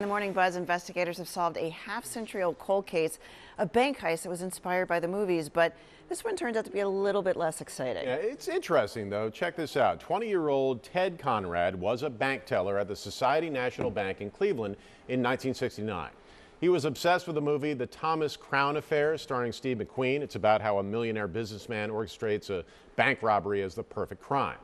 In the morning buzz, investigators have solved a half-century-old cold case, a bank heist that was inspired by the movies, but this one turns out to be a little bit less exciting. Yeah, it's interesting, though. Check this out. 20-year-old Ted Conrad was a bank teller at the Society National Bank in Cleveland in 1969. He was obsessed with the movie The Thomas Crown Affair, starring Steve McQueen. It's about how a millionaire businessman orchestrates a bank robbery as the perfect crime.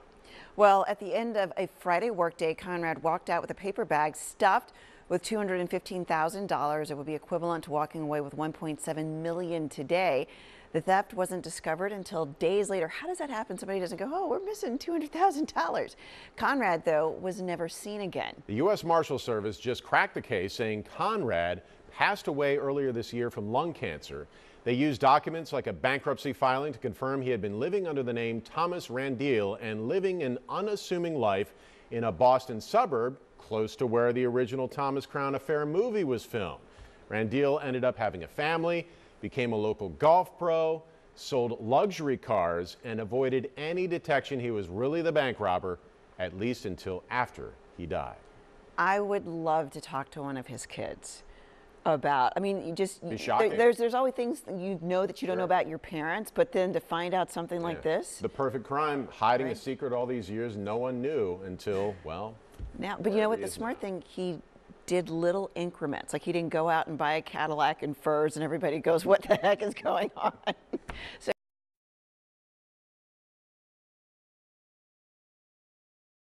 Well, at the end of a Friday workday, Conrad walked out with a paper bag stuffed with $215,000, it would be equivalent to walking away with $1.7 million today. The theft wasn't discovered until days later. How does that happen? Somebody doesn't go, oh, we're missing $200,000. Conrad, though, was never seen again. The U.S. Marshals Service just cracked the case, saying Conrad passed away earlier this year from lung cancer. They used documents like a bankruptcy filing to confirm he had been living under the name Thomas Randele and living an unassuming life in a Boston suburb close to where the original Thomas Crown Affair movie was filmed. Randele ended up having a family, became a local golf pro, sold luxury cars, and avoided any detection he was really the bank robber, at least until after he died. I would love to talk to one of his kids about, I mean, you just, there's always things you know that you don't know about your parents, but then to find out something like this. The perfect crime, hiding a secret all these years, no one knew until, well, now. But you know what, the smart thing, he did little increments. Like, he didn't go out and buy a Cadillac and furs and everybody goes, what the heck is going on? So